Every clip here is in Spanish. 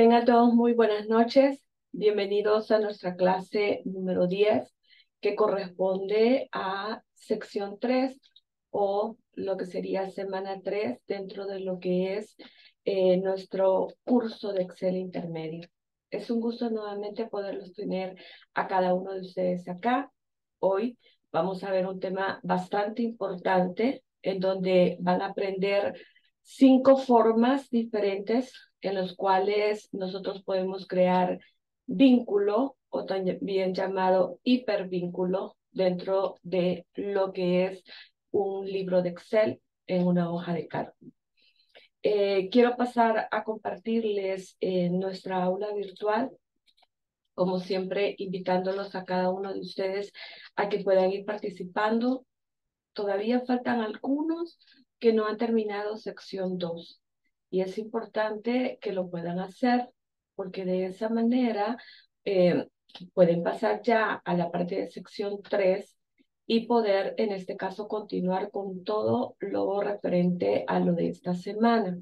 Tengan todos muy buenas noches. Bienvenidos a nuestra clase número 10, que corresponde a sección 3 o lo que sería semana 3 dentro de lo que es nuestro curso de Excel intermedio. Es un gusto nuevamente poderlos tener a cada uno de ustedes acá. Hoy vamos a ver un tema bastante importante en donde van a aprender 5 formas diferentes en los cuales nosotros podemos crear vínculo o también llamado hipervínculo dentro de lo que es un libro de Excel en una hoja de cálculo. Quiero pasar a compartirles nuestra aula virtual, como siempre invitándolos a cada uno de ustedes a que puedan ir participando. Todavía faltan algunos que no han terminado sección 2. Y es importante que lo puedan hacer porque de esa manera pueden pasar ya a la parte de sección 3 y poder en este caso continuar con todo lo referente a lo de esta semana.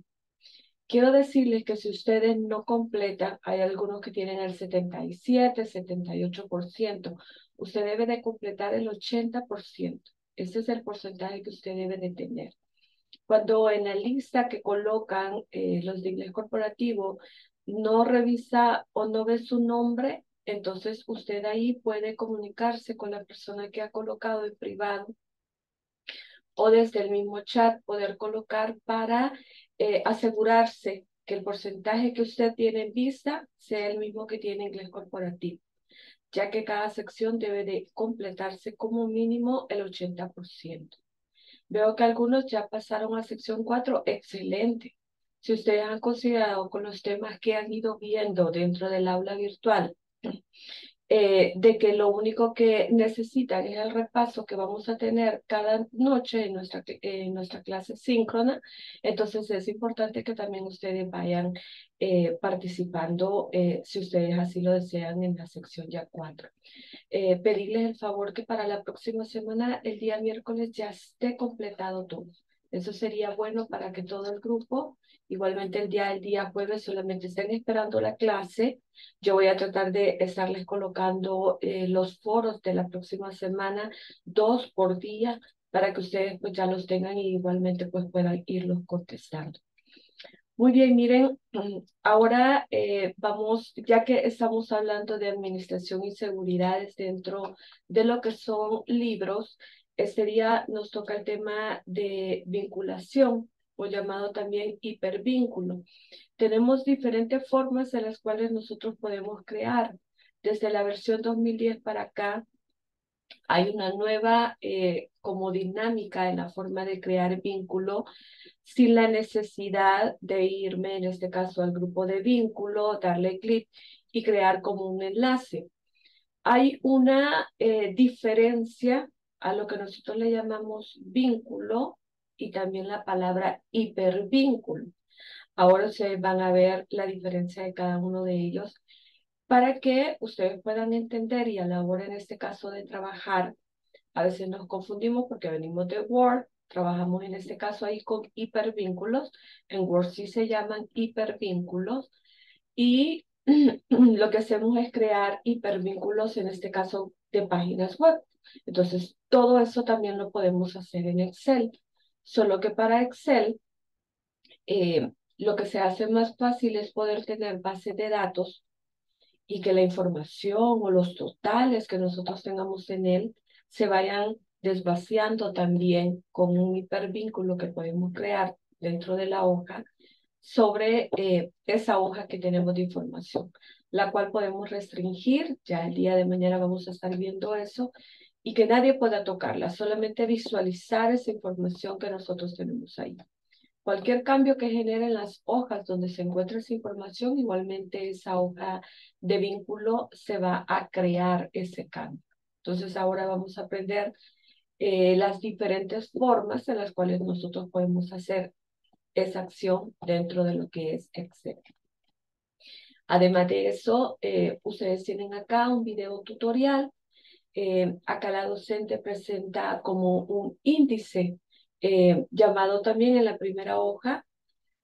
Quiero decirles que si ustedes no completan, hay algunos que tienen el 77, 78%. Usted debe de completar el 80%. Ese es el porcentaje que usted debe de tener. Cuando en la lista que colocan los de inglés corporativo no revisa o no ve su nombre, entonces usted ahí puede comunicarse con la persona que ha colocado en privado o desde el mismo chat poder colocar para asegurarse que el porcentaje que usted tiene en vista sea el mismo que tiene inglés corporativo, ya que cada sección debe de completarse como mínimo el 80%. Veo que algunos ya pasaron a sección 4. Excelente. Si ustedes han considerado con los temas que han ido viendo dentro del aula virtual, de que lo único que necesitan es el repaso que vamos a tener cada noche en nuestra clase síncrona, entonces es importante que también ustedes vayan participando, si ustedes así lo desean, en la sección ya 4. Pedirles el favor que para la próxima semana, el día miércoles, ya esté completado todo. Eso sería bueno para que todo el grupo, igualmente el día jueves, solamente estén esperando la clase. Yo voy a tratar de estarles colocando los foros de la próxima semana, 2 por día, para que ustedes pues ya los tengan y igualmente pues puedan irlos contestando. Muy bien, miren, ahora vamos, ya que estamos hablando de administración y seguridades dentro de lo que son libros, este día nos toca el tema de vinculación, o llamado también hipervínculo. Tenemos diferentes formas en las cuales nosotros podemos crear. Desde la versión 2010 para acá, hay una nueva como dinámica en la forma de crear vínculo sin la necesidad de irme, en este caso, al grupo de vínculo, darle clic y crear como un enlace. Hay una diferencia a lo que nosotros le llamamos vínculo y también la palabra hipervínculo. Ahora ustedes van a ver la diferencia de cada uno de ellos para que ustedes puedan entender, y a la hora en este caso de trabajar, a veces nos confundimos porque venimos de Word, trabajamos en este caso ahí con hipervínculos, en Word sí se llaman hipervínculos, y lo que hacemos es crear hipervínculos en este caso de páginas web. Entonces, todo eso también lo podemos hacer en Excel, solo que para Excel lo que se hace más fácil es poder tener bases de datos y que la información o los totales que nosotros tengamos en él se vayan desvaciando también con un hipervínculo que podemos crear dentro de la hoja sobre esa hoja que tenemos de información, la cual podemos restringir. Ya el día de mañana vamos a estar viendo eso, y que nadie pueda tocarla, solamente visualizar esa información que nosotros tenemos ahí. Cualquier cambio que generen las hojas donde se encuentra esa información, igualmente esa hoja de vínculo se va a crear ese cambio. Entonces ahora vamos a aprender las diferentes formas en las cuales nosotros podemos hacer esa acción dentro de lo que es Excel. Además de eso, ustedes tienen acá un video tutorial. Acá la docente presenta como un índice llamado también en la primera hoja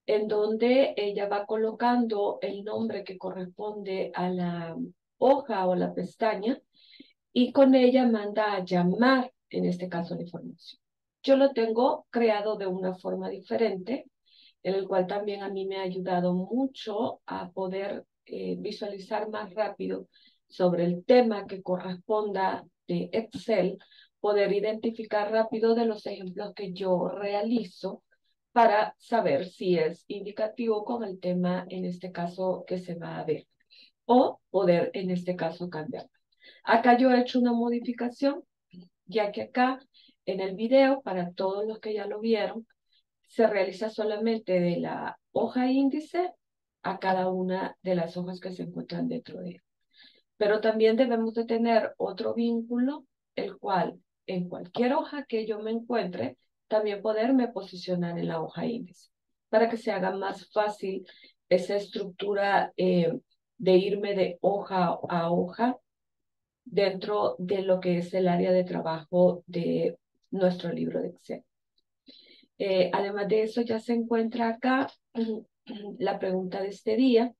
en donde ella va colocando el nombre que corresponde a la hoja o la pestaña y con ella manda a llamar, en este caso, la información. Yo lo tengo creado de una forma diferente, en el cual también a mí me ha ayudado mucho a poder visualizar más rápido sobre el tema que corresponda de Excel, poder identificar rápido de los ejemplos que yo realizo para saber si es indicativo con el tema, en este caso, que se va a ver, o poder, en este caso, cambiarlo. Acá yo he hecho una modificación, ya que acá, en el video, para todos los que ya lo vieron, se realiza solamente de la hoja índice a cada una de las hojas que se encuentran dentro de él. Pero también debemos de tener otro vínculo, el cual en cualquier hoja que yo me encuentre, también poderme posicionar en la hoja índice, para que se haga más fácil esa estructura de irme de hoja a hoja dentro de lo que es el área de trabajo de nuestro libro de Excel. Además de eso, ya se encuentra acá la pregunta de este día,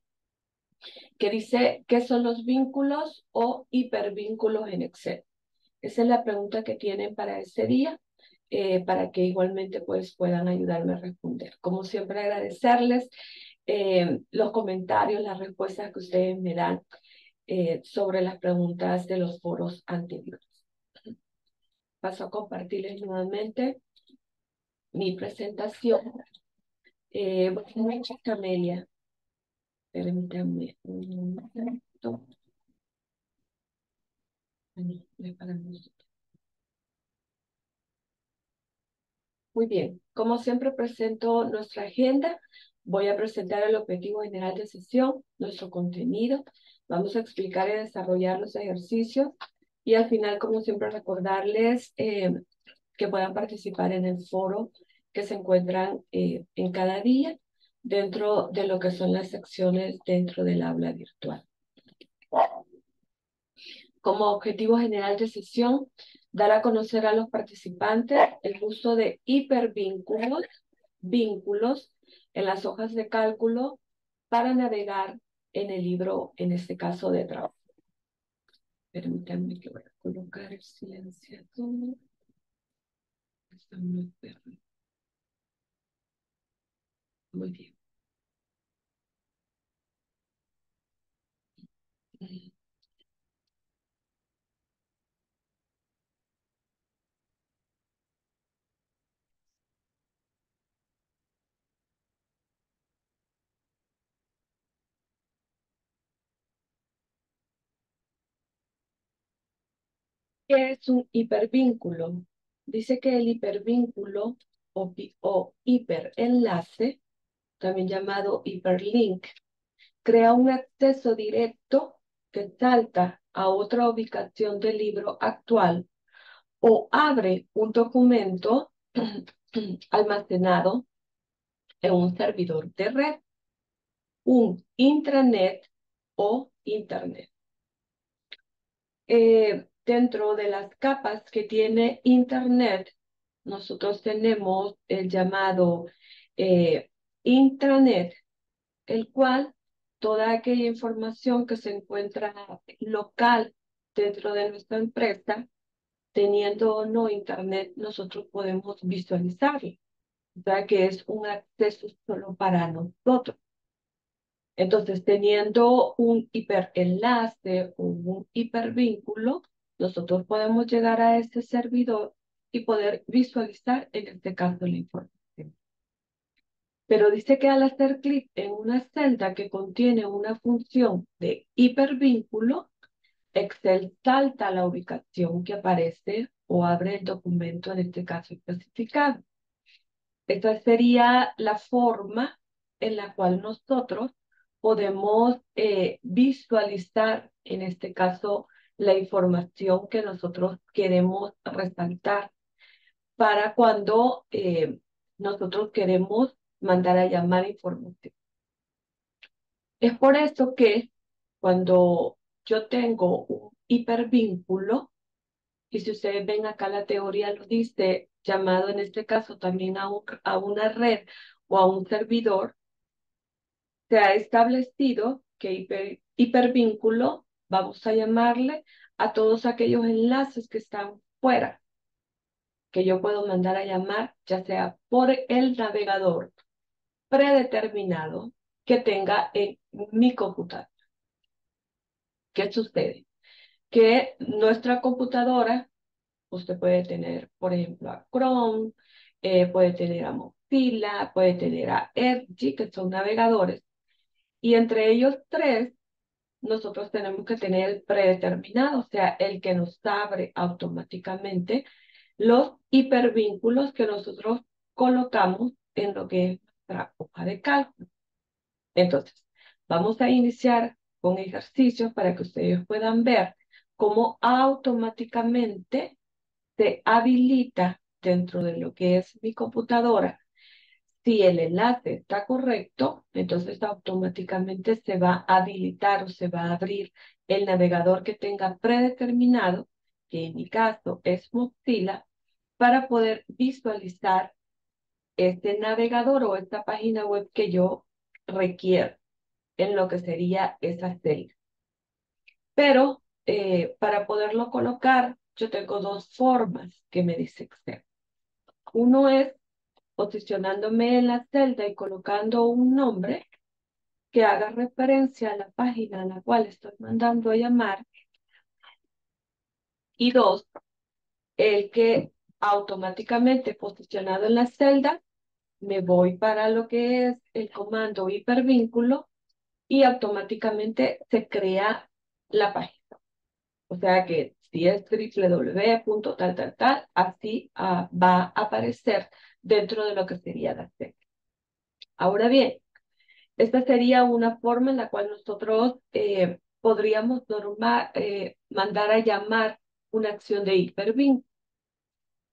que dice, ¿qué son los vínculos o hipervínculos en Excel? Esa es la pregunta que tienen para este día, para que igualmente pues, puedan ayudarme a responder. Como siempre, agradecerles los comentarios, las respuestas que ustedes me dan sobre las preguntas de los foros anteriores. Paso a compartirles nuevamente mi presentación. Buenas noches, Camelia. Permítanme un momento. Muy bien, como siempre presento nuestra agenda, voy a presentar el objetivo general de sesión, nuestro contenido, vamos a explicar y desarrollar los ejercicios y al final, como siempre, recordarles que puedan participar en el foro que se encuentran en cada día dentro de lo que son las secciones dentro del aula virtual. Como objetivo general de sesión, dar a conocer a los participantes el uso de hipervínculos, vínculos en las hojas de cálculo para navegar en el libro, en este caso, de trabajo. Permítanme que voy a colocar el silenciador. Muy bien. ¿Qué es un hipervínculo? Dice que el hipervínculo o hiperenlace, también llamado hiperlink, crea un acceso directo que salta a otra ubicación del libro actual o abre un documento almacenado en un servidor de red, un intranet o internet. Dentro de las capas que tiene Internet, nosotros tenemos el llamado intranet, el cual toda aquella información que se encuentra local dentro de nuestra empresa, teniendo o no Internet, nosotros podemos visualizarlo, ya que es un acceso solo para nosotros. Entonces, teniendo un hiperenlace o un hipervínculo, nosotros podemos llegar a este servidor y poder visualizar, en este caso, la información. Pero dice que al hacer clic en una celda que contiene una función de hipervínculo, Excel salta la ubicación que aparece o abre el documento, en este caso especificado. Esta sería la forma en la cual nosotros podemos visualizar, en este caso, la información que nosotros queremos resaltar para cuando nosotros queremos mandar a llamar información. Es por esto que cuando yo tengo un hipervínculo, y si ustedes ven acá la teoría lo dice, llamado en este caso también a una red o a un servidor, se ha establecido que hipervínculo, vamos a llamarle, a todos aquellos enlaces que están fuera, que yo puedo mandar a llamar, ya sea por el navegador predeterminado que tenga en mi computadora. ¿Qué sucede? Que nuestra computadora, usted puede tener, por ejemplo, a Chrome, puede tener a Mozilla, puede tener a Edge, que son navegadores, y entre ellos tres, nosotros tenemos que tener el predeterminado, o sea, el que nos abre automáticamente los hipervínculos que nosotros colocamos en lo que es nuestra hoja de cálculo. Entonces, vamos a iniciar con ejercicios para que ustedes puedan ver cómo automáticamente se habilita dentro de lo que es mi computadora. Si el enlace está correcto, entonces automáticamente se va a habilitar o se va a abrir el navegador que tenga predeterminado, que en mi caso es Mozilla, para poder visualizar este navegador o esta página web que yo requiero en lo que sería esa celda. Pero para poderlo colocar, yo tengo dos formas que me dice Excel. Uno es posicionándome en la celda y colocando un nombre que haga referencia a la página a la cual estoy mandando a llamar. Y dos, el que automáticamente posicionado en la celda, me voy para lo que es el comando hipervínculo y automáticamente se crea la página. O sea que si es www.tal, así va a aparecer dentro de lo que sería la celda. Ahora bien, esta sería una forma en la cual nosotros podríamos mandar a llamar una acción de hipervínculo.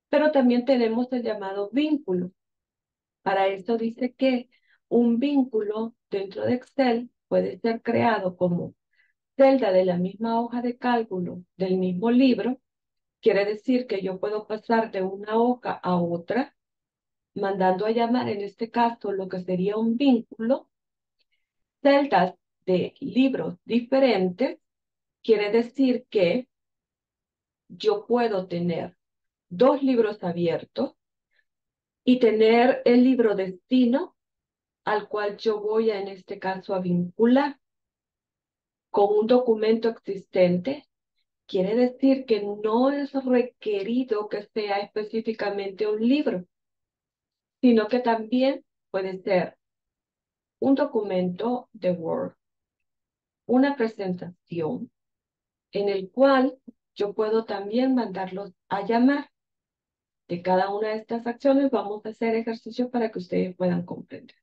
Pero también tenemos el llamado vínculo. Para esto dice que un vínculo dentro de Excel puede ser creado como celda de la misma hoja de cálculo del mismo libro. Quiere decir que yo puedo pasar de una hoja a otra, mandando a llamar en este caso lo que sería un vínculo. Celdas de libros diferentes quiere decir que yo puedo tener dos libros abiertos y tener el libro destino al cual yo voy a, en este caso, a vincular con un documento existente. Quiere decir que no es requerido que sea específicamente un libro, sino que también puede ser un documento de Word, una presentación en el cual yo puedo también mandarlos a llamar. De cada una de estas acciones vamos a hacer ejercicios para que ustedes puedan comprender.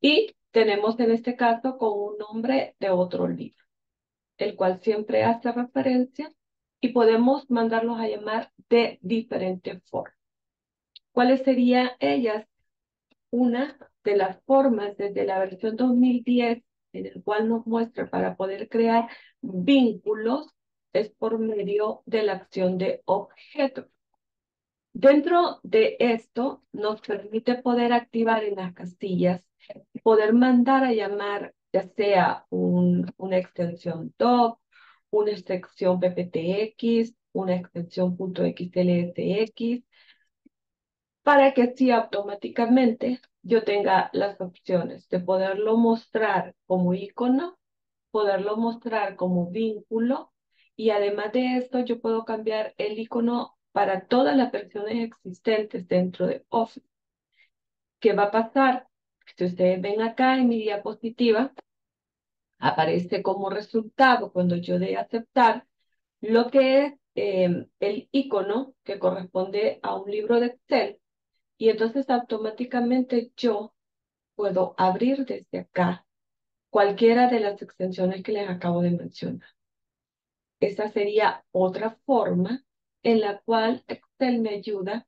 Y tenemos en este caso con un nombre de otro libro, el cual siempre hace referencia y podemos mandarlos a llamar de diferentes formas. ¿Cuáles serían ellas? Una de las formas desde la versión 2010, en el cual nos muestra para poder crear vínculos, es por medio de la acción de objetos. Dentro de esto nos permite poder activar en las casillas, poder mandar a llamar ya sea una extensión doc, una extensión pptx, una extensión .xlsx, para que así automáticamente yo tenga las opciones de poderlo mostrar como icono, poderlo mostrar como vínculo, y además de esto yo puedo cambiar el icono para todas las versiones existentes dentro de Office. ¿Qué va a pasar? Si ustedes ven acá en mi diapositiva, aparece como resultado, cuando yo dé aceptar, lo que es el icono que corresponde a un libro de Excel. Y entonces automáticamente yo puedo abrir desde acá cualquiera de las extensiones que les acabo de mencionar. Esa sería otra forma en la cual Excel me ayuda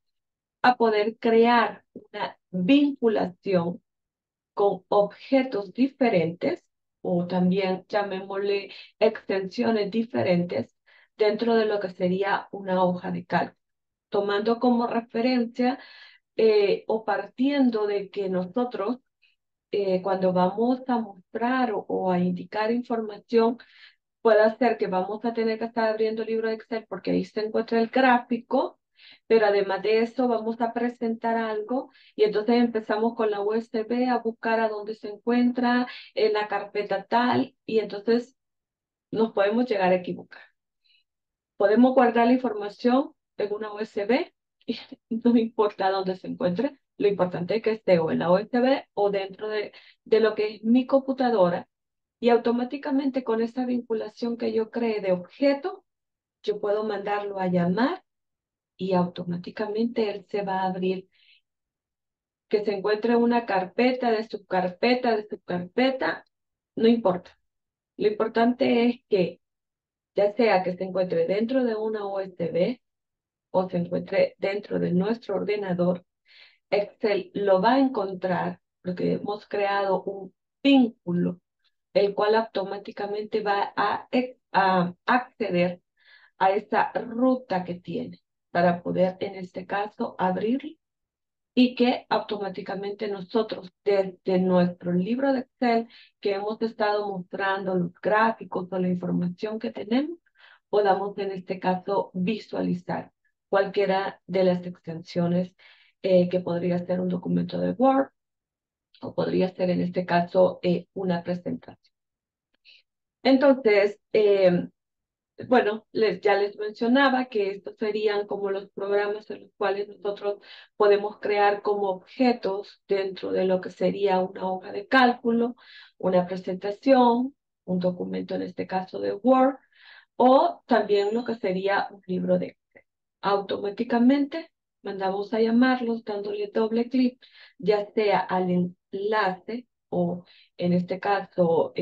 a poder crear una vinculación con objetos diferentes o también llamémosle extensiones diferentes dentro de lo que sería una hoja de cálculo, tomando como referencia o partiendo de que nosotros cuando vamos a mostrar o a indicar información, puede ser que vamos a tener que estar abriendo el libro de Excel porque ahí se encuentra el gráfico, pero además de eso vamos a presentar algo y entonces empezamos con la USB a buscar a dónde se encuentra, en la carpeta tal, y entonces nos podemos llegar a equivocar. Podemos guardar la información en una USB y no importa dónde se encuentre, lo importante es que esté o en la USB o dentro de lo que es mi computadora, y automáticamente con esta vinculación que yo creé de objeto, yo puedo mandarlo a llamar y automáticamente él se va a abrir. Que se encuentre una carpeta, de subcarpeta, no importa. Lo importante es que ya sea que se encuentre dentro de una USB o se encuentre dentro de nuestro ordenador, Excel lo va a encontrar porque hemos creado un vínculo, el cual automáticamente va a acceder a esa ruta que tiene para poder, en este caso, abrir y que automáticamente nosotros, desde nuestro libro de Excel, que hemos estado mostrando los gráficos o la información que tenemos, podamos, en este caso, visualizar cualquiera de las extensiones que podría ser un documento de Word o podría ser, en este caso, una presentación. Entonces, bueno, ya les mencionaba que estos serían como los programas en los cuales nosotros podemos crear como objetos dentro de lo que sería una hoja de cálculo, una presentación, un documento en este caso de Word, o también lo que sería un libro de Excel. Automáticamente mandamos a llamarlos dándole doble clic, ya sea al enlace o en este caso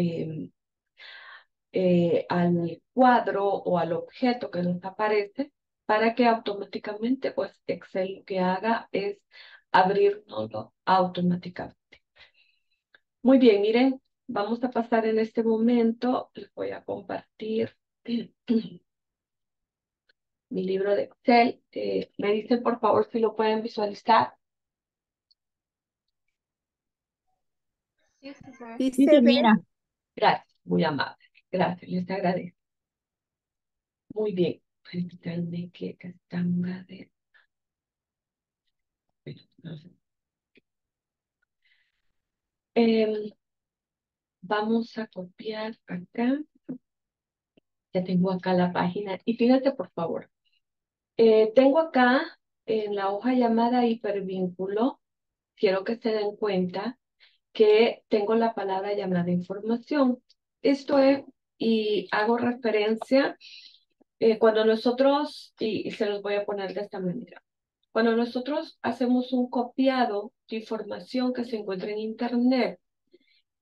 al cuadro o al objeto que nos aparece, para que automáticamente pues Excel lo que haga es abrirnoslo automáticamente. Muy bien, miren, vamos a pasar en este momento, les voy a compartir mi libro de Excel. Me dicen por favor si lo pueden visualizar. Sí, se mira. Gracias, muy amable. Gracias, les agradezco. Muy bien. Permítanme que estamos de... vamos a copiar acá. Ya tengo acá la página. Y fíjate, por favor. Tengo acá en la hoja llamada hipervínculo. Quiero que se den cuenta que tengo la palabra llamada información. Esto es... Y hago referencia cuando nosotros, y se los voy a poner de esta manera, cuando nosotros hacemos un copiado de información que se encuentra en Internet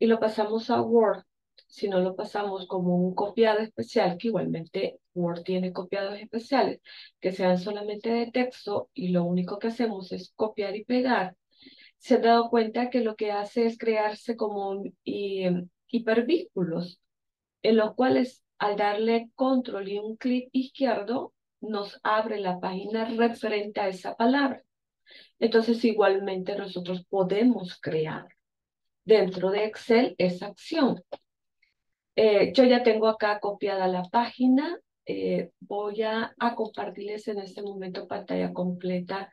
y lo pasamos a Word, si no lo pasamos como un copiado especial, que igualmente Word tiene copiados especiales, que sean solamente de texto y lo único que hacemos es copiar y pegar, se han dado cuenta que lo que hace es crearse como hipervínculos, en los cuales al darle control y un clic izquierdo nos abre la página referente a esa palabra. Entonces igualmente nosotros podemos crear dentro de Excel esa acción. Yo ya tengo acá copiada la página. Voy a compartirles en este momento pantalla completa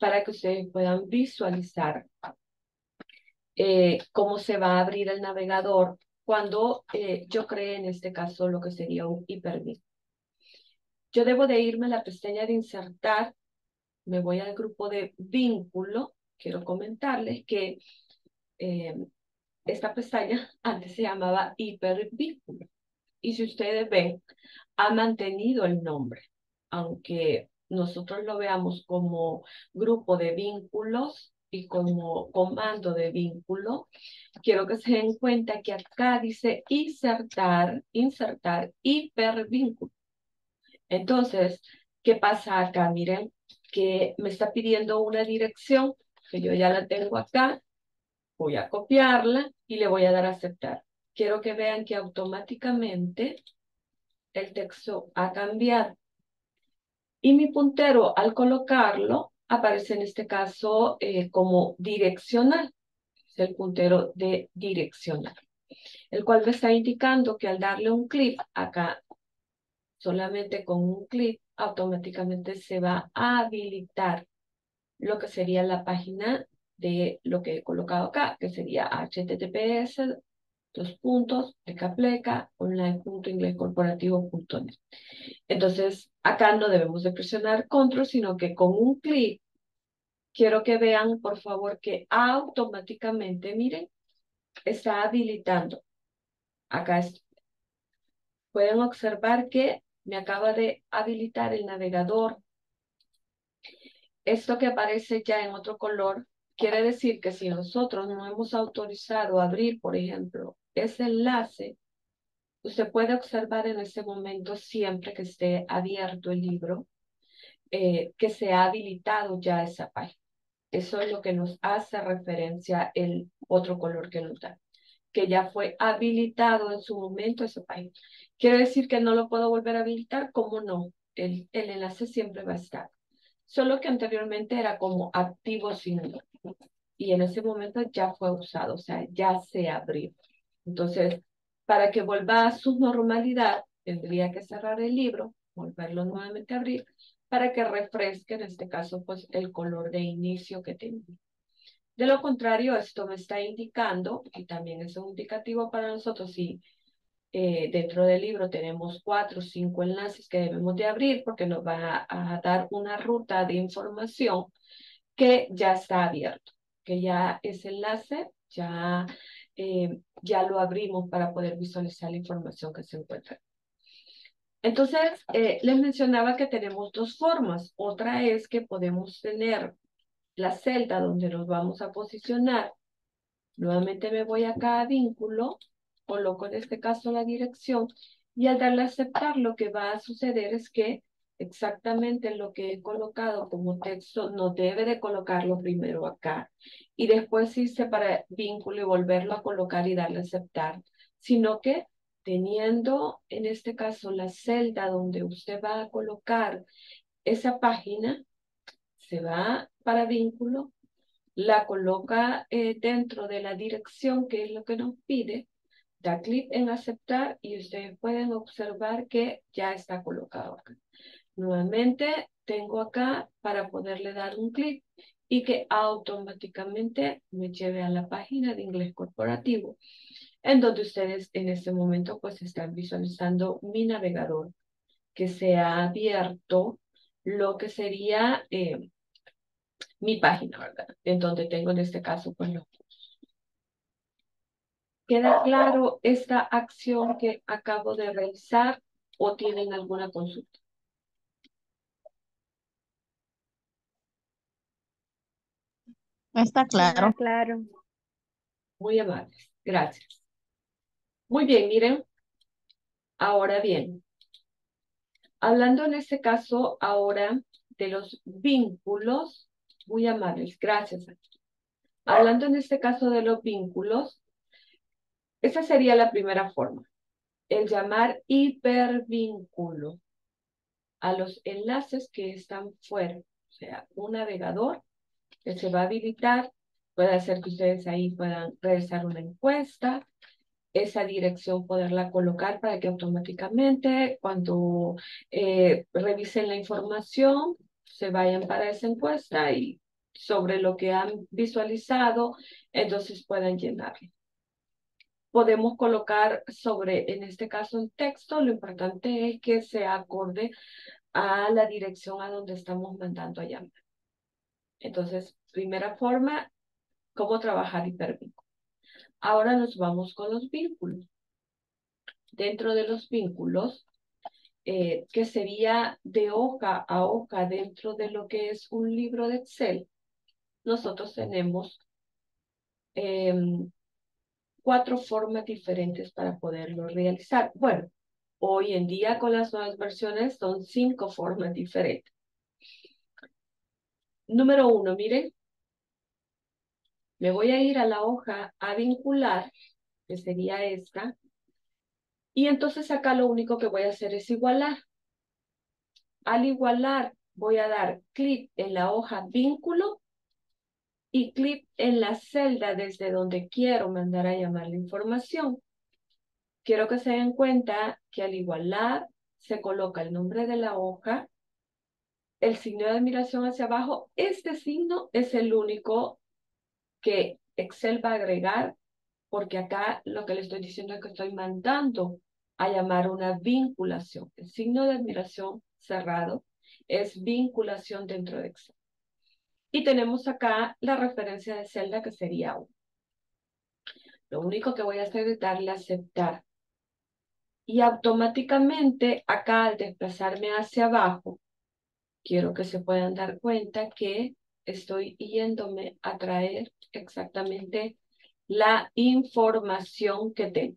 para que ustedes puedan visualizar cómo se va a abrir el navegador cuando yo creé en este caso lo que sería un hipervínculo. Yo debo de irme a la pestaña de insertar, me voy al grupo de vínculo. Quiero comentarles que esta pestaña antes se llamaba hipervínculo, y si ustedes ven, ha mantenido el nombre, aunque nosotros lo veamos como grupo de vínculos, y como comando de vínculo, quiero que se den cuenta que acá dice insertar hipervínculo. Entonces, ¿qué pasa acá? Miren que me está pidiendo una dirección, que yo ya la tengo acá, voy a copiarla y le voy a dar a aceptar. Quiero que vean que automáticamente el texto ha cambiado. Y mi puntero al colocarlo aparece en este caso como direccional. Es el puntero de direccional, el cual me está indicando que al darle un clic acá, solamente con un clic, automáticamente se va a habilitar lo que sería la página de lo que he colocado acá, que sería https://online.inglescorporativo.net. Entonces, acá no debemos de presionar control, sino que con un clic, quiero que vean, por favor, que automáticamente, miren, está habilitando. Acá está. Pueden observar que me acaba de habilitar el navegador. Esto que aparece ya en otro color quiere decir que si nosotros no hemos autorizado abrir, por ejemplo, ese enlace, usted puede observar en este momento, siempre que esté abierto el libro, que se ha habilitado ya esa página. Eso es lo que nos hace referencia el otro color que nos da, que ya fue habilitado en su momento esa página. ¿Quiere decir que no lo puedo volver a habilitar? ¿Cómo no? El enlace siempre va a estar. Solo que anteriormente era como activo sin nombre. Y en ese momento ya fue usado, o sea, ya se abrió. Entonces, para que vuelva a su normalidad, tendría que cerrar el libro, volverlo nuevamente a abrir, para que refresque, en este caso, pues, el color de inicio que tenía. De lo contrario, esto me está indicando, y también es un indicativo para nosotros, si dentro del libro tenemos 4 o 5 enlaces que debemos de abrir, porque nos va a dar una ruta de información que ya está abierto, que ya ese enlace ya lo abrimos para poder visualizar la información que se encuentra. Entonces, les mencionaba que tenemos dos formas. Otra es que podemos tener la celda donde nos vamos a posicionar. Nuevamente me voy acá a vínculo, coloco en este caso la dirección y al darle a aceptar lo que va a suceder es que exactamente lo que he colocado como texto no debe de colocarlo primero acá y después irse para vínculo y volverlo a colocar y darle a aceptar, sino que teniendo en este caso la celda donde usted va a colocar esa página, se va para vínculo, la coloca dentro de la dirección que es lo que nos pide, da clic en aceptar y ustedes pueden observar que ya está colocado acá. Nuevamente tengo acá para poderle dar un clic y que automáticamente me lleve a la página de Inglés Corporativo, en donde ustedes en este momento pues están visualizando mi navegador, que se ha abierto lo que sería mi página, ¿verdad? En donde tengo en este caso pues los cursos. ¿Queda claro esta acción que acabo de realizar o tienen alguna consulta? Está claro. Está claro. Muy amables. Gracias. Muy bien, miren. Ahora bien, hablando en este caso ahora de los vínculos, muy amables, gracias. Hablando en este caso de los vínculos, esa sería la primera forma, el llamar hipervínculo a los enlaces que están fuera, o sea, un navegador que se va a habilitar, puede hacer que ustedes ahí puedan realizar una encuesta, esa dirección poderla colocar para que automáticamente cuando revisen la información se vayan para esa encuesta y sobre lo que han visualizado, entonces puedan llenarla. Podemos colocar sobre, en este caso, el texto. Lo importante es que se acorde a la dirección a donde estamos mandando a llamar. Entonces, primera forma, cómo trabajar hipervínculo. Ahora nos vamos con los vínculos. Dentro de los vínculos, que sería de hoja a hoja dentro de lo que es un libro de Excel, nosotros tenemos 4 formas diferentes para poderlo realizar. Bueno, hoy en día con las nuevas versiones son 5 formas diferentes. Número 1, miren. Me voy a ir a la hoja a vincular, que sería esta. Y entonces acá lo único que voy a hacer es igualar. Al igualar voy a dar clic en la hoja vínculo y clic en la celda desde donde quiero mandar a llamar la información. Quiero que se den cuenta que al igualar se coloca el nombre de la hoja, el signo de admiración hacia abajo. Este signo es el único que Excel va a agregar, porque acá lo que le estoy diciendo es que estoy mandando a llamar una vinculación. El signo de admiración cerrado es vinculación dentro de Excel. Y tenemos acá la referencia de celda, que sería 1. Lo único que voy a hacer es darle a aceptar. Y automáticamente acá, al desplazarme hacia abajo, quiero que se puedan dar cuenta que estoy yéndome a traer exactamente la información que tengo.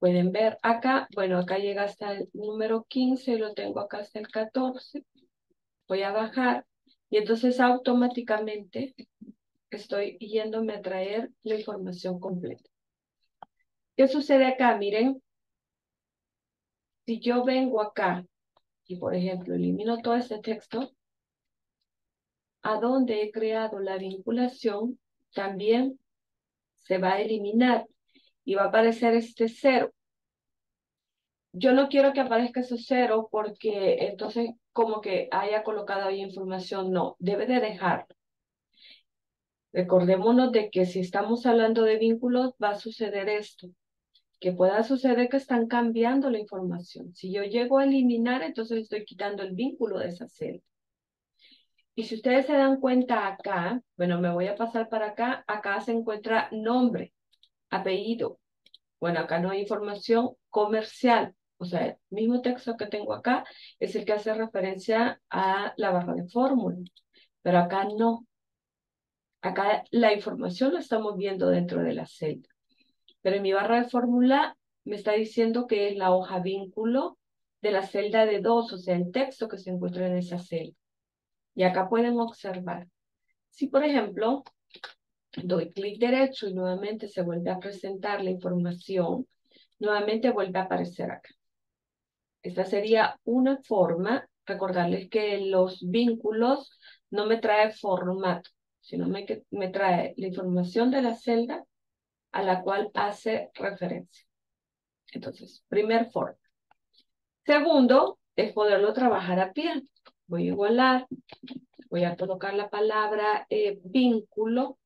Pueden ver acá, bueno, acá llega hasta el número 15 y lo tengo acá hasta el 14. Voy a bajar y entonces automáticamente estoy yéndome a traer la información completa. ¿Qué sucede acá? Miren, si yo vengo acá y, por ejemplo, elimino todo este texto, a donde he creado la vinculación, también se va a eliminar. Y va a aparecer este 0. Yo no quiero que aparezca ese 0 porque entonces como que haya colocado ahí información. No, debe de dejarlo. Recordémonos de que si estamos hablando de vínculos va a suceder esto. Que pueda suceder que están cambiando la información. Si yo llego a eliminar, entonces estoy quitando el vínculo de esa celda. Y si ustedes se dan cuenta acá, bueno, me voy a pasar para acá. Acá se encuentra nombre, apellido. Bueno, acá no hay información comercial. O sea, el mismo texto que tengo acá es el que hace referencia a la barra de fórmula. Pero acá no. Acá la información la estamos viendo dentro de la celda. Pero en mi barra de fórmula me está diciendo que es la hoja vínculo de la celda de 2. O sea, el texto que se encuentra en esa celda. Y acá pueden observar. Si, por ejemplo, doy clic derecho y nuevamente se vuelve a presentar la información. Nuevamente vuelve a aparecer acá. Esta sería una forma. Recordarles que los vínculos no me trae formato, sino me trae la información de la celda a la cual hace referencia. Entonces, primer forma. Segundo, es poderlo trabajar a pie. Voy a igualar. Voy a colocar la palabra vínculo,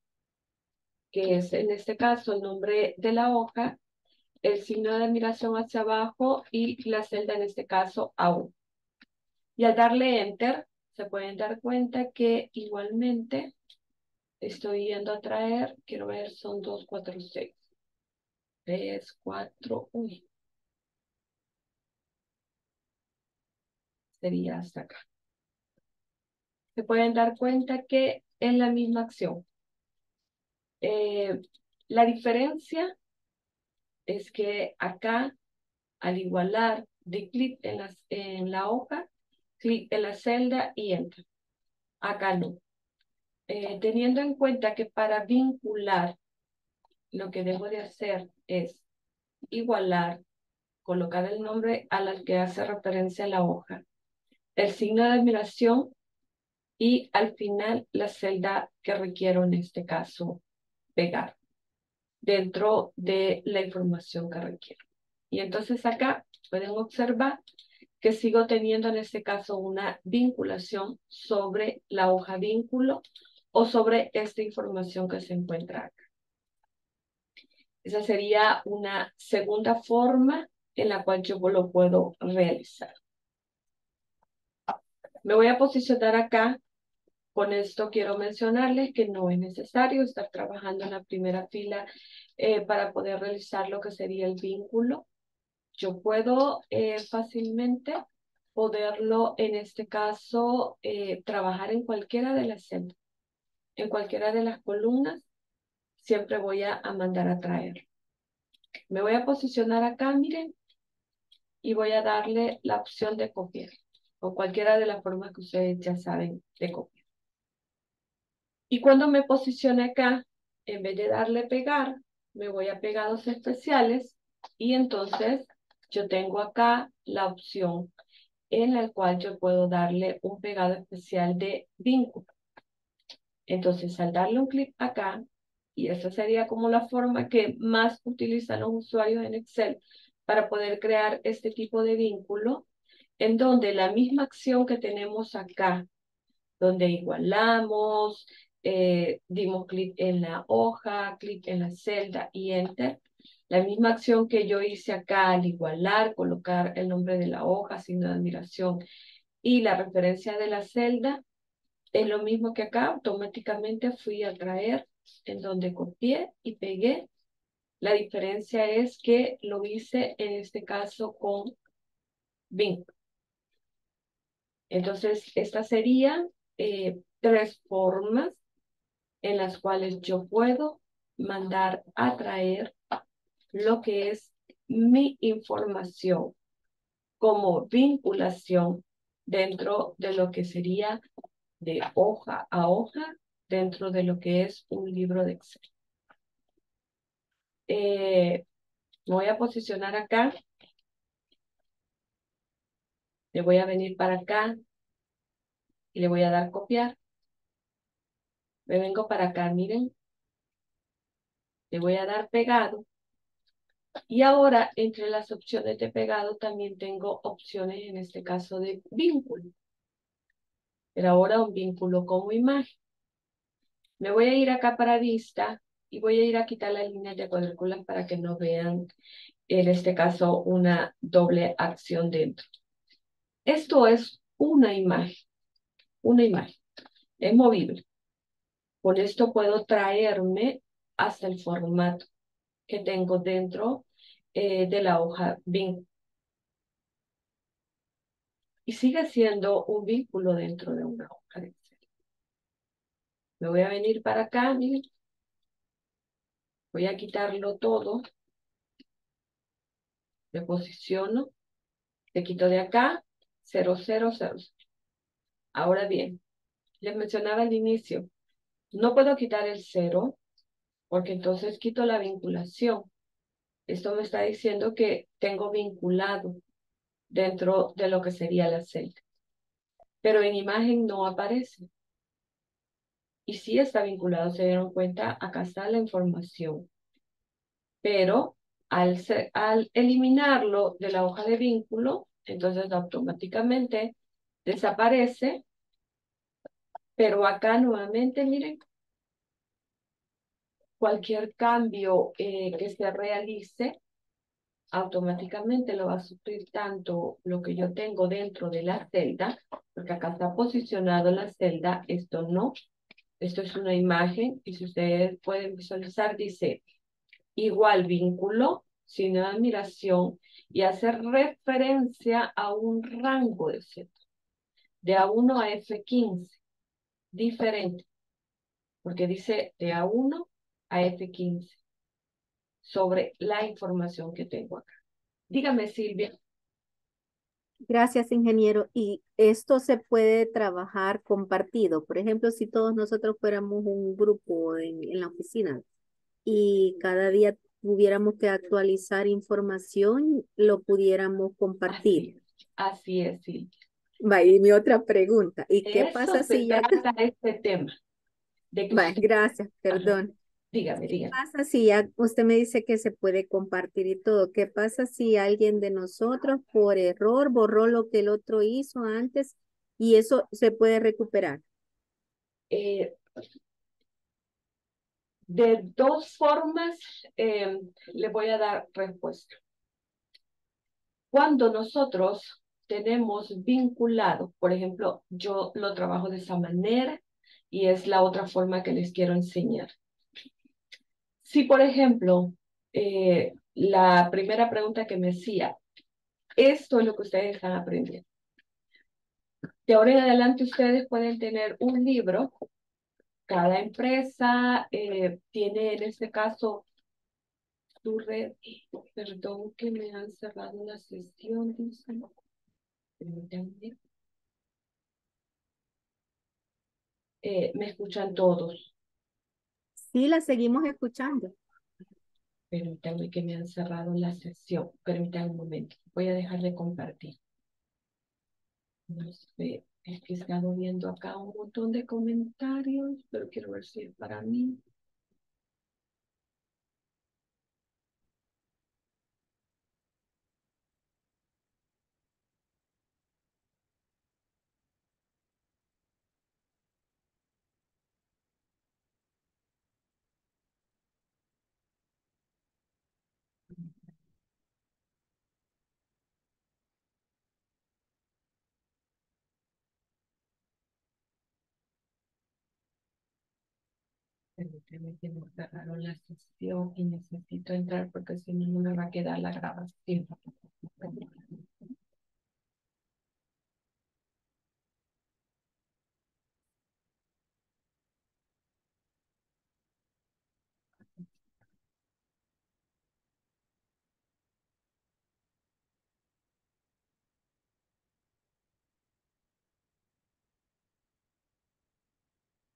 que es en este caso el nombre de la hoja, el signo de admiración hacia abajo y la celda en este caso A1. Y al darle Enter, se pueden dar cuenta que igualmente estoy yendo a traer, quiero ver, son 2, 4, 6. 3, 4, 1. Sería hasta acá. Se pueden dar cuenta que es la misma acción. La diferencia es que acá, al igualar, de clic en la hoja, clic en la celda y entra. Acá no. Teniendo en cuenta que para vincular, lo que debo de hacer es igualar, colocar el nombre a la que hace referencia la hoja, el signo de admiración y al final la celda que requiero en este caso pegar dentro de la información que requiero. Y entonces acá pueden observar que sigo teniendo en este caso una vinculación sobre la hoja vínculo o sobre esta información que se encuentra acá. Esa sería una segunda forma en la cual yo lo puedo realizar. Me voy a posicionar acá. Con esto quiero mencionarles que no es necesario estar trabajando en la primera fila para poder realizar lo que sería el vínculo. Yo puedo fácilmente poderlo, en este caso, trabajar en cualquiera de las celdas, en cualquiera de las columnas. Siempre voy a mandar a traer. Me voy a posicionar acá, miren, y voy a darle la opción de copiar o cualquiera de las formas que ustedes ya saben de copiar. Y cuando me posicione acá, en vez de darle pegar, me voy a pegados especiales y entonces yo tengo acá la opción en el cual yo puedo darle un pegado especial de vínculo. Entonces, al darle un clic acá, y esa sería como la forma que más utilizan los usuarios en Excel para poder crear este tipo de vínculo, en donde la misma acción que tenemos acá, donde igualamos, dimos clic en la hoja, clic en la celda y Enter. La misma acción que yo hice acá al igualar, colocar el nombre de la hoja, signo de admiración y la referencia de la celda, es lo mismo que acá. Automáticamente fui a traer en donde copié y pegué. La diferencia es que lo hice en este caso con vínculo. Entonces, estas serían tres formas en las cuales yo puedo mandar a traer lo que es mi información como vinculación dentro de lo que sería de hoja a hoja dentro de lo que es un libro de Excel. Voy a posicionar acá. Le voy a venir para acá y le voy a dar copiar. Me vengo para acá, miren. Le voy a dar pegado. Y ahora, entre las opciones de pegado, también tengo opciones, en este caso, de vínculo. Pero ahora un vínculo como imagen. Me voy a ir acá para vista y voy a ir a quitar las líneas de cuadrículas para que no vean, en este caso, una doble acción dentro. Esto es una imagen. Una imagen. Es movible. Con esto puedo traerme hasta el formato que tengo dentro de la hoja vínculo. Y sigue siendo un vínculo dentro de una hoja de Excel. Me voy a venir para acá, miren. Voy a quitarlo todo. Le posiciono. Le quito de acá. 0, 0, 0. Ahora bien, les mencionaba al inicio, no puedo quitar el 0 porque entonces quito la vinculación. Esto me está diciendo que tengo vinculado dentro de lo que sería la celda. Pero en imagen no aparece. Y sí está vinculado, se dieron cuenta, acá está la información. Pero al eliminarlo de la hoja de vínculo, entonces automáticamente desaparece. Pero acá nuevamente, miren, cualquier cambio que se realice, automáticamente lo va a sufrir tanto lo que yo tengo dentro de la celda, porque acá está posicionado la celda, esto no. Esto es una imagen, y si ustedes pueden visualizar, dice igual vínculo, signo de admiración, y hace referencia a un rango de celdas, de A1 a F15, diferente, porque dice de A1 a F15 sobre la información que tengo acá. Dígame, Silvia. Gracias, ingeniero. Y esto se puede trabajar compartido. Por ejemplo, si todos nosotros fuéramos un grupo en la oficina y cada día tuviéramos que actualizar información, lo pudiéramos compartir. Así es, Silvia. Va, y mi otra pregunta. ¿Y qué pasa si ya trata este tema? De que... Va, gracias, perdón. Ajá. Dígame, dígame. ¿Qué pasa si ya usted me dice que se puede compartir y todo? ¿Qué pasa si alguien de nosotros por error borró lo que el otro hizo antes y eso se puede recuperar? De dos formas le voy a dar respuesta. Cuando nosotros tenemos vinculados, por ejemplo, yo lo trabajo de esa manera y es la otra forma que les quiero enseñar. Si, por ejemplo, la primera pregunta que me hacía, esto es lo que ustedes están aprendiendo. De ahora en adelante ustedes pueden tener un libro. Cada empresa tiene en este caso su red. Perdón que me han cerrado la sesión. ¿Me escuchan todos? Sí, la seguimos escuchando. Permítanme que me han cerrado la sesión. Permítanme un momento. Voy a dejar de compartir. No sé, es que he estado viendo acá un montón de comentarios, pero quiero ver si es para mí. Permíteme que me cerraron la sesión y necesito entrar porque si no, no me va a quedar la grabación.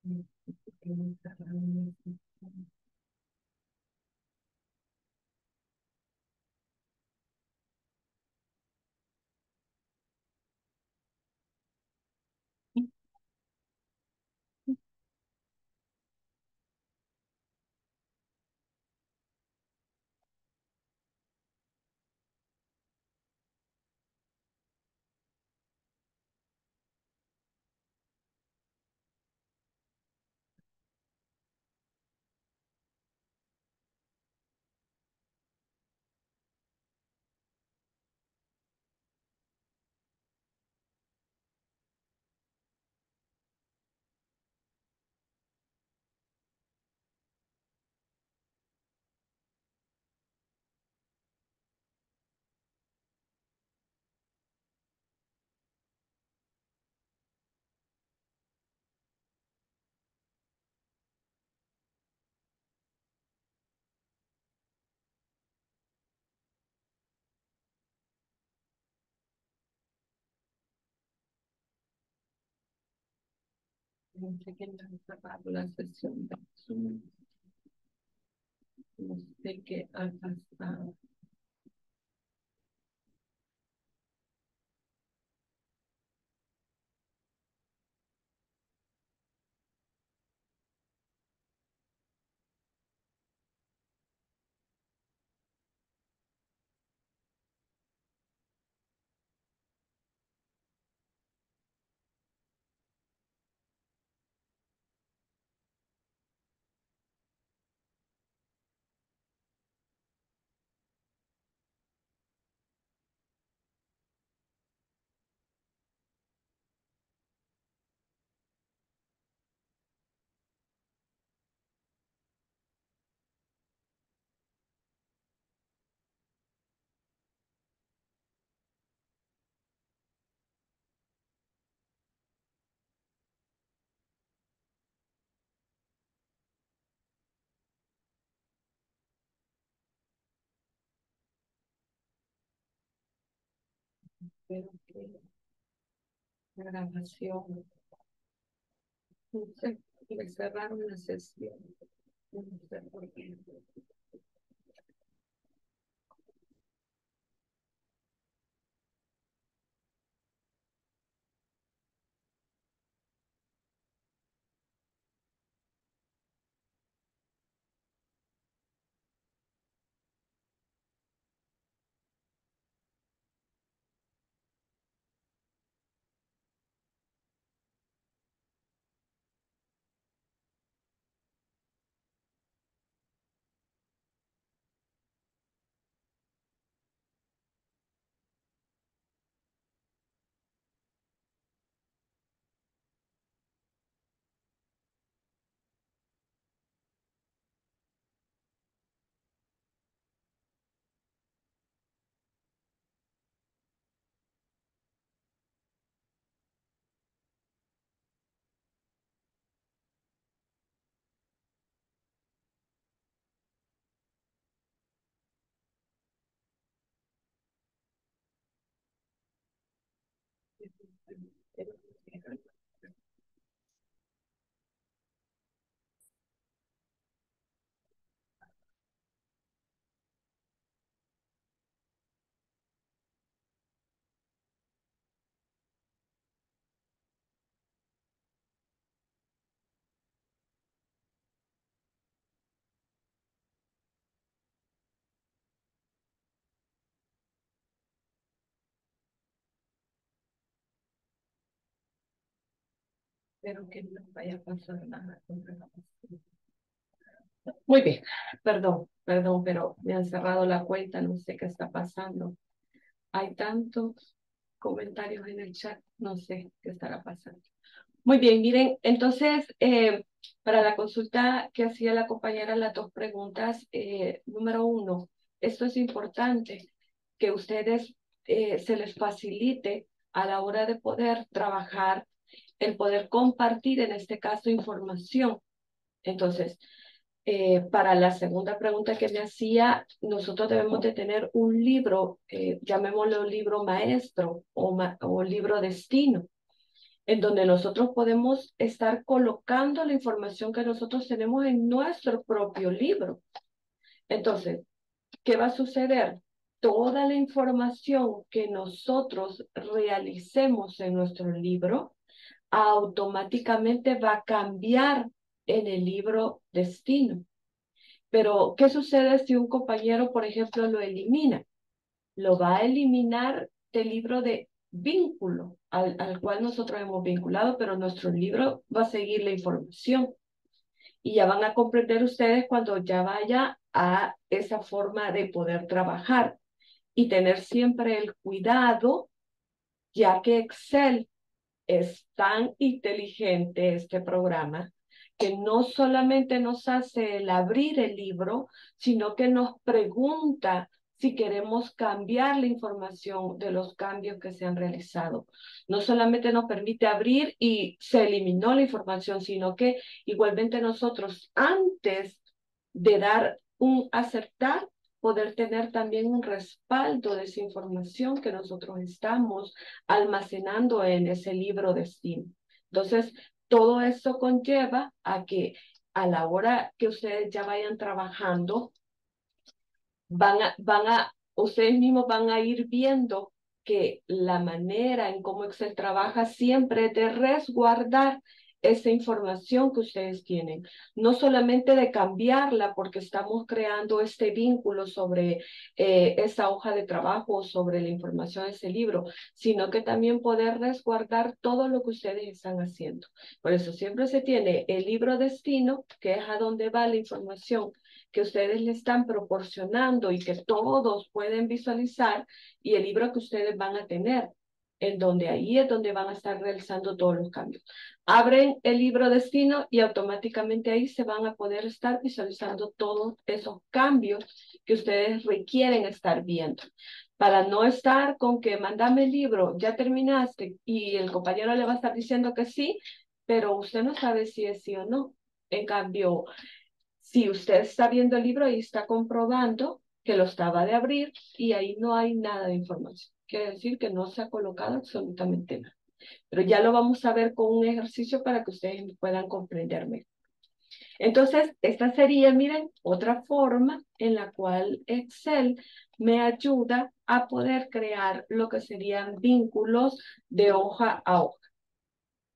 No sé quién me ha cerrado la sesión de Zoom. No sé qué ha pasado. Espero que la grabación. No sé, me cerraron la sesión. No sé por qué. Espero que no vaya a pasar nada. Muy bien, perdón, pero me han cerrado la cuenta, no sé qué está pasando. Hay tantos comentarios en el chat, no sé qué estará pasando. Muy bien, miren, entonces, para la consulta que hacía la compañera, las dos preguntas, número uno, esto es importante, que ustedes se les facilite a la hora de poder trabajar, el poder compartir, en este caso, información. Entonces, para la segunda pregunta que me hacía, nosotros debemos de tener un libro, llamémoslo libro maestro o libro destino, en donde nosotros podemos estar colocando la información que nosotros tenemos en nuestro propio libro. Entonces, ¿qué va a suceder? Toda la información que nosotros realicemos en nuestro libro automáticamente va a cambiar en el libro destino. Pero, ¿qué sucede si un compañero, por ejemplo, lo elimina? Lo va a eliminar del libro de vínculo al cual nosotros hemos vinculado, pero nuestro libro va a seguir la información. Y ya van a comprender ustedes cuando ya vaya a esa forma de poder trabajar y tener siempre el cuidado, ya que Excel es tan inteligente, este programa, que no solamente nos hace el abrir el libro, sino que nos pregunta si queremos cambiar la información de los cambios que se han realizado. No solamente nos permite abrir y se eliminó la información, sino que igualmente nosotros, antes de dar un aceptar, poder tener también un respaldo de esa información que nosotros estamos almacenando en ese libro destino. Entonces, todo esto conlleva a que a la hora que ustedes ya vayan trabajando, ustedes mismos van a ir viendo que la manera en cómo Excel trabaja siempre es de resguardar esa información que ustedes tienen. No solamente de cambiarla porque estamos creando este vínculo sobre esa hoja de trabajo, sobre la información de ese libro, sino que también poder resguardar todo lo que ustedes están haciendo. Por eso siempre se tiene el libro destino, que es a donde va la información que ustedes le están proporcionando y que todos pueden visualizar, y el libro que ustedes van a tener, en donde ahí es donde van a estar realizando todos los cambios. Abren el libro destino y automáticamente ahí se van a poder estar visualizando todos esos cambios que ustedes requieren estar viendo. Para no estar con que mandame el libro, ya terminaste, y el compañero le va a estar diciendo que sí, pero usted no sabe si es sí o no. En cambio, si usted está viendo el libro y está comprobando que lo estaba de abrir y ahí no hay nada de información, quiere decir que no se ha colocado absolutamente nada. Pero ya lo vamos a ver con un ejercicio para que ustedes puedan comprenderme. Entonces, esta sería, miren, otra forma en la cual Excel me ayuda a poder crear lo que serían vínculos de hoja a hoja.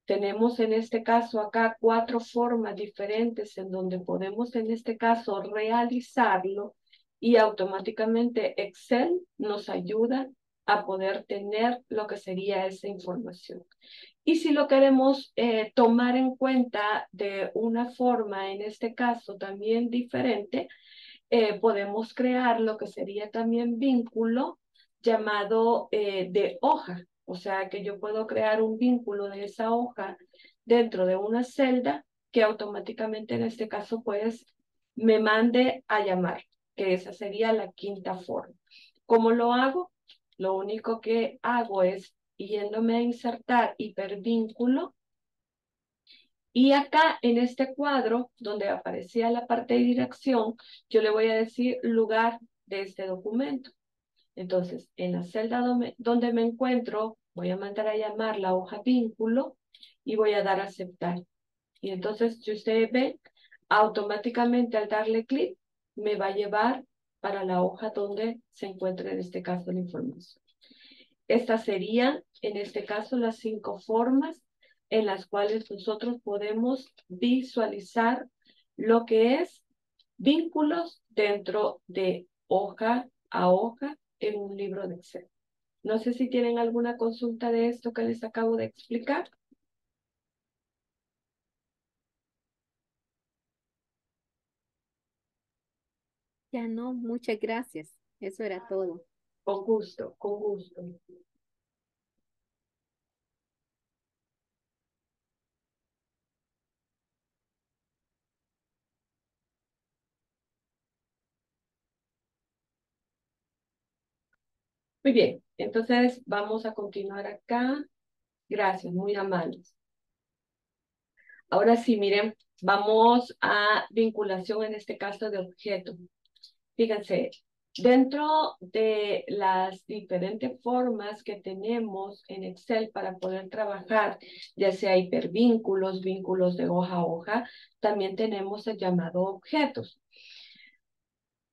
Tenemos en este caso acá 4 formas diferentes en donde podemos en este caso realizarlo, y automáticamente Excel nos ayuda a poder tener lo que sería esa información. Y si lo queremos tomar en cuenta de una forma, en este caso también diferente, podemos crear lo que sería también vínculo llamado de hoja. O sea, que yo puedo crear un vínculo de esa hoja dentro de una celda que automáticamente en este caso pues me mande a llamar, que esa sería la 5ª forma. ¿Cómo lo hago? Lo único que hago es yéndome a insertar hipervínculo, y acá en este cuadro donde aparecía la parte de dirección, yo le voy a decir lugar de este documento. Entonces, en la celda donde me encuentro, voy a mandar a llamar la hoja vínculo y voy a dar a aceptar. Y entonces, si ustedes ven, automáticamente al darle clic, me va a llevar para la hoja donde se encuentra en este caso la información. Estas serían, en este caso, las 5 formas en las cuales nosotros podemos visualizar lo que es vínculos dentro de hoja a hoja en un libro de Excel. No sé si tienen alguna consulta de esto que les acabo de explicar. Ya no, muchas gracias. Eso era todo. Con gusto, con gusto. Muy bien, entonces vamos a continuar acá. Gracias, muy amables. Ahora sí, miren, vamos a vinculación en este caso de objeto. Fíjense, dentro de las diferentes formas que tenemos en Excel para poder trabajar, ya sea hipervínculos, vínculos de hoja a hoja, también tenemos el llamado objetos.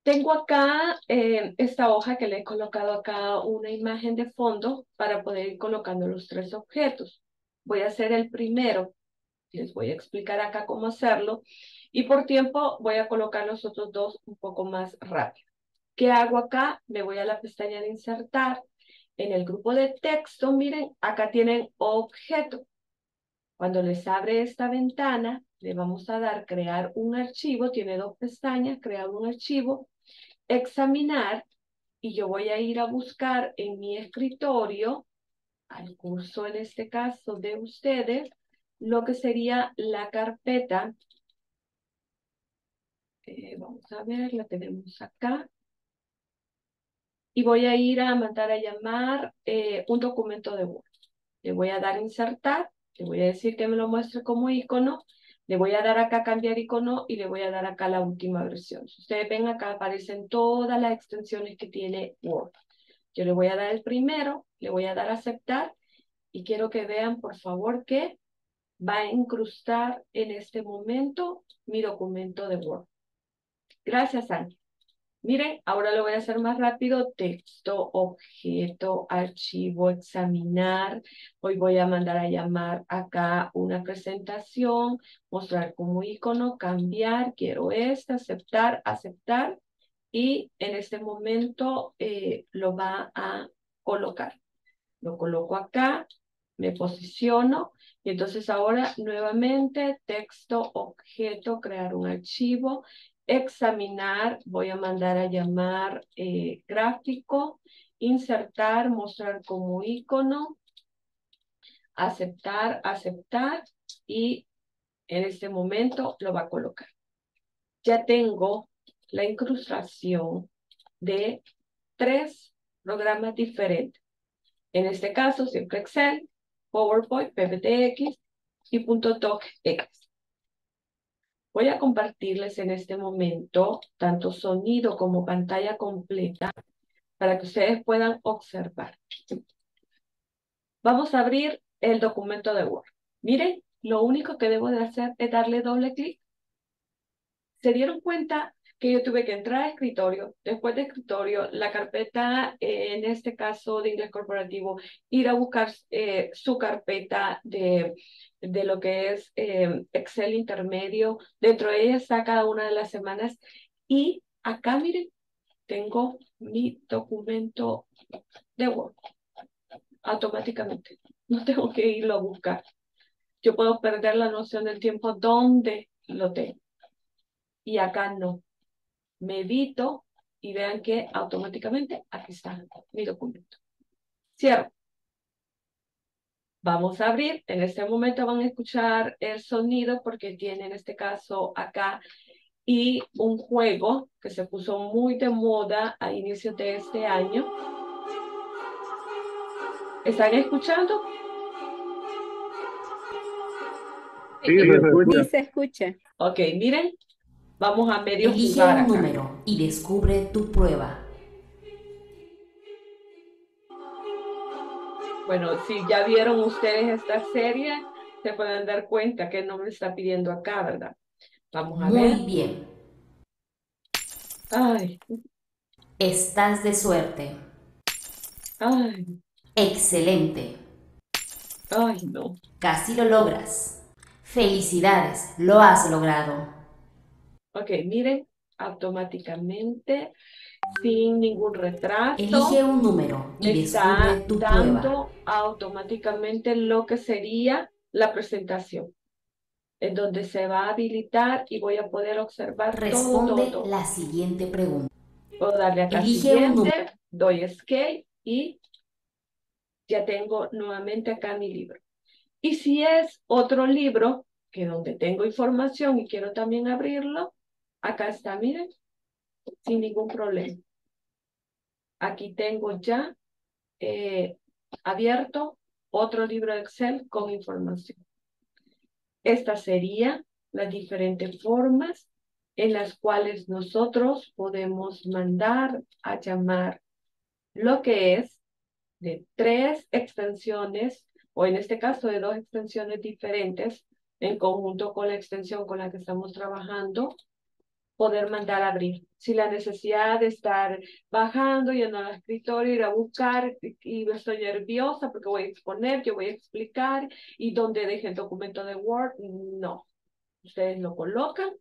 Tengo acá esta hoja que le he colocado acá una imagen de fondo para poder ir colocando los tres objetos. Voy a hacer el primero. Les voy a explicar acá cómo hacerlo. Y por tiempo voy a colocar los otros dos un poco más rápido. ¿Qué hago acá? Me voy a la pestaña de insertar. En el grupo de texto, miren, acá tienen objeto. Cuando les abre esta ventana, le vamos a dar crear un archivo. Tiene dos pestañas, crear un archivo. Examinar, y yo voy a ir a buscar en mi escritorio, al curso en este caso de ustedes, lo que sería la carpeta. Vamos a ver, la tenemos acá. Y voy a ir a mandar a llamar un documento de Word. Le voy a dar insertar, le voy a decir que me lo muestre como icono. Le voy a dar acá cambiar icono y le voy a dar acá la última versión. Si ustedes ven acá aparecen todas las extensiones que tiene Word. Yo le voy a dar el primero, le voy a dar aceptar y quiero que vean por favor que va a incrustar en este momento mi documento de Word. Gracias, Ángel. Miren, ahora lo voy a hacer más rápido. Texto, objeto, archivo, examinar. Hoy voy a mandar a llamar acá una presentación, mostrar como icono, cambiar, quiero esta, aceptar, aceptar. Y en este momento lo va a colocar. Lo coloco acá, me posiciono. Y entonces ahora nuevamente texto, objeto, crear un archivo. Examinar, voy a mandar a llamar gráfico, insertar, mostrar como icono, aceptar, aceptar y en este momento lo va a colocar. Ya tengo la incrustación de tres programas diferentes. En este caso siempre Excel, PowerPoint, PPTX y .docx. Voy a compartirles en este momento tanto sonido como pantalla completa para que ustedes puedan observar. Vamos a abrir el documento de Word. Miren, lo único que debo de hacer es darle doble clic. ¿Se dieron cuenta que yo tuve que entrar a escritorio, después de escritorio, la carpeta, en este caso de Inglés Corporativo, ir a buscar su carpeta de lo que es Excel intermedio, dentro de ella está cada una de las semanas, y acá miren, tengo mi documento de Word, automáticamente, no tengo que irlo a buscar, yo puedo perder la noción del tiempo donde lo tengo, y acá no. Me edito y vean que automáticamente aquí está mi documento. Cierro. Vamos a abrir. En este momento van a escuchar el sonido porque tiene en este caso acá y un juego que se puso muy de moda a inicios de este año. ¿Están escuchando? Sí, se escucha. Ok, miren. Vamos a medio jugar acá. Elige un número y descubre tu prueba. Bueno, si ya vieron ustedes esta serie, se pueden dar cuenta que el nombre está pidiendo acá, ¿verdad? Vamos a ver. Muy bien. Ay. Estás de suerte. Ay. Excelente. Ay, no. Casi lo logras. Felicidades, lo has logrado. Ok, miren, automáticamente, sin ningún retraso. Elige un número y está dando automáticamente lo que sería la presentación. en donde se va a habilitar y voy a poder observar. Responde todo. La siguiente pregunta. Puedo darle acá siguiente, doy Escape y ya tengo nuevamente acá mi libro. Y si es otro libro, que donde tengo información y quiero también abrirlo, acá está, miren, sin ningún problema. Aquí tengo ya abierto otro libro de Excel con información. Estas serían las diferentes formas en las cuales nosotros podemos mandar a llamar lo que es de 3 extensiones, o en este caso de 2 extensiones diferentes, en conjunto con la extensión con la que estamos trabajando, poder mandar a abrir. Sin la necesidad de estar bajando, yendo al escritorio, ir a buscar, y estoy nerviosa porque voy a exponer, yo voy a explicar, y donde deje el documento de Word, no. Ustedes lo colocan,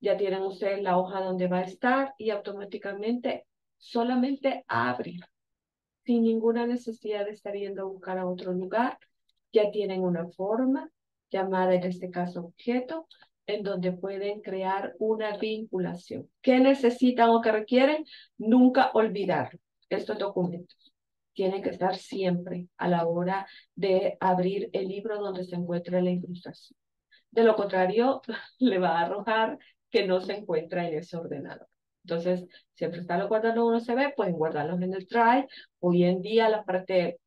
ya tienen ustedes la hoja donde va a estar, y automáticamente solamente abrir. Sin ninguna necesidad de estar yendo a buscar a otro lugar, ya tienen una forma, llamada en este caso objeto, en donde pueden crear una vinculación. ¿Qué necesitan o qué requieren? Nunca olvidar estos documentos. Tienen que estar siempre a la hora de abrir el libro donde se encuentra la incrustación. De lo contrario, le va a arrojar que no se encuentra en ese ordenador. Entonces, siempre estarlo guardando uno se ve, pueden guardarlos en el Drive. Hoy en día la parte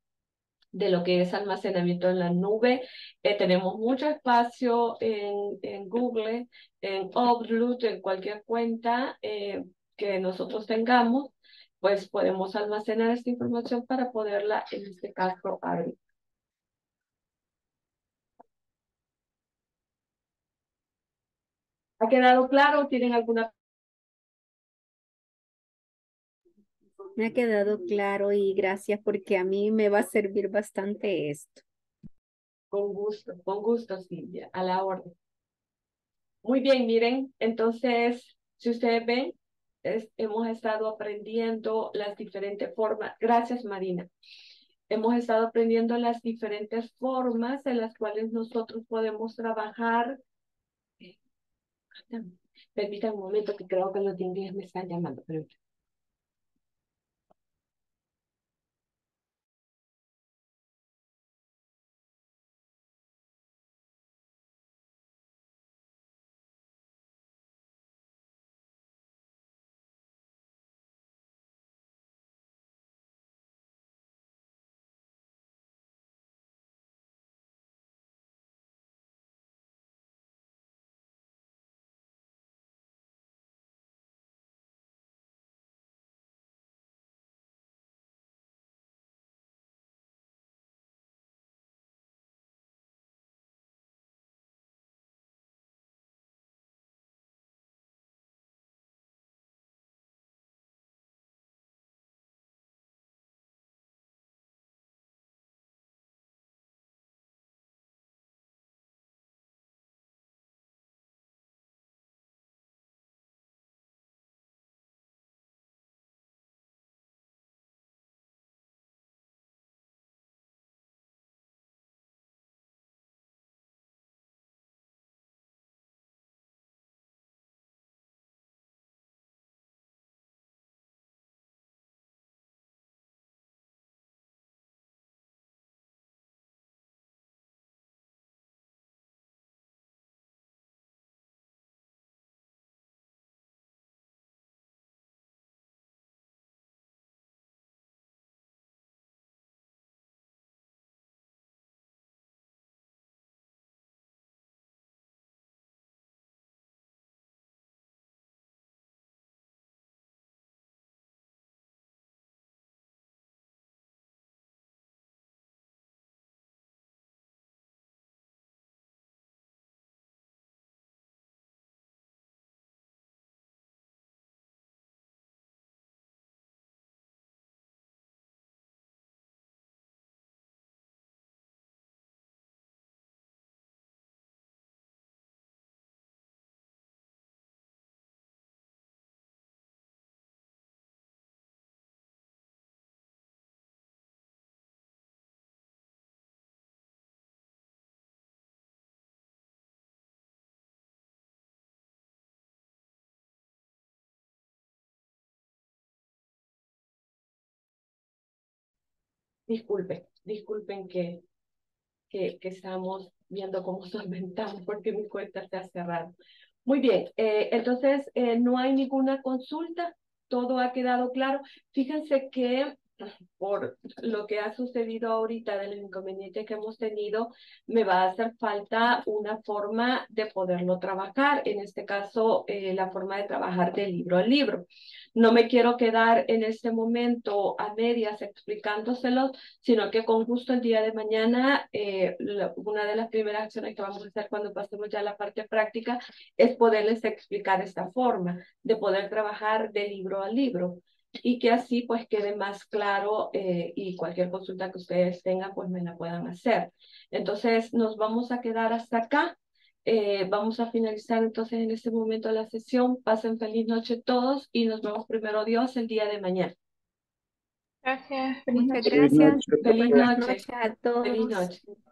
de lo que es almacenamiento en la nube, tenemos mucho espacio en Google, en Outlook, en cualquier cuenta que nosotros tengamos, pues podemos almacenar esta información para poderla, en este caso, abrir. ¿Ha quedado claro? ¿Tienen alguna? Me ha quedado claro y gracias porque a mí me va a servir bastante esto. Con gusto Silvia, a la orden. Muy bien, miren, entonces, si ustedes ven, hemos estado aprendiendo las diferentes formas. Gracias Marina. Hemos estado aprendiendo las diferentes formas en las cuales nosotros podemos trabajar. Permítanme un momento que creo que los de inglés me están llamando, pero... Disculpen que estamos viendo cómo solventamos porque mi cuenta está cerrada. Muy bien, entonces no hay ninguna consulta, todo ha quedado claro. Fíjense que por lo que ha sucedido ahorita de los inconvenientes que hemos tenido, me va a hacer falta una forma de poderlo trabajar. En este caso, la forma de trabajar de libro a libro. No me quiero quedar en este momento a medias explicándoselos, sino que con gusto el día de mañana, una de las primeras acciones que vamos a hacer cuando pasemos ya a la parte práctica es poderles explicar esta forma de poder trabajar de libro a libro. Y que así pues quede más claro y cualquier consulta que ustedes tengan pues me la puedan hacer. Entonces nos vamos a quedar hasta acá. Vamos a finalizar entonces en este momento la sesión. Pasen feliz noche todos y nos vemos primero Dios el día de mañana. Gracias. Muchas gracias. Feliz noche a todos. Feliz noche.